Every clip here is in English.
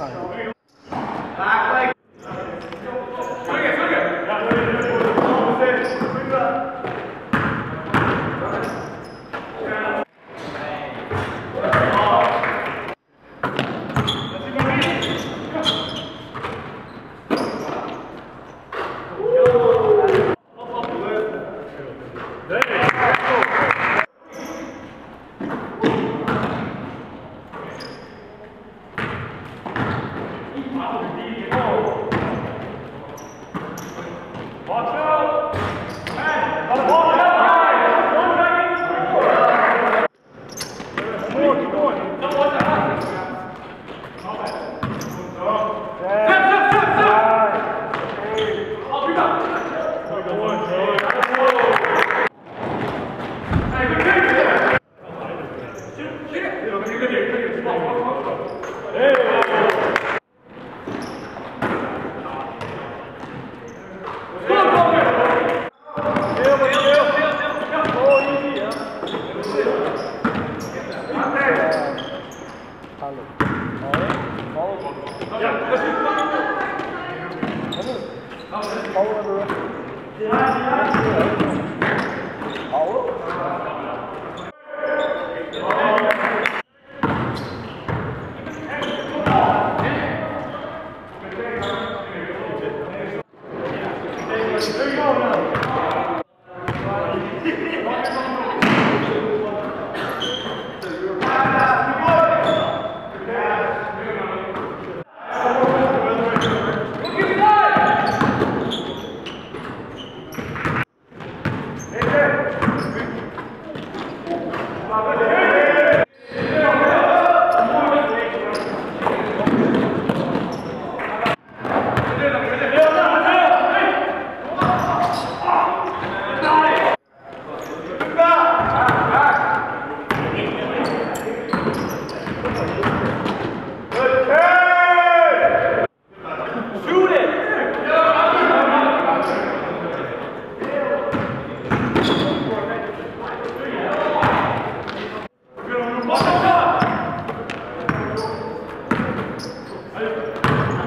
time. Back leg. Swing it, swing it.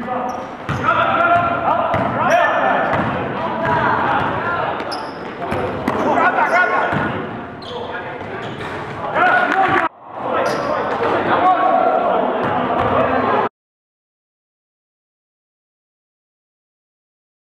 Come on.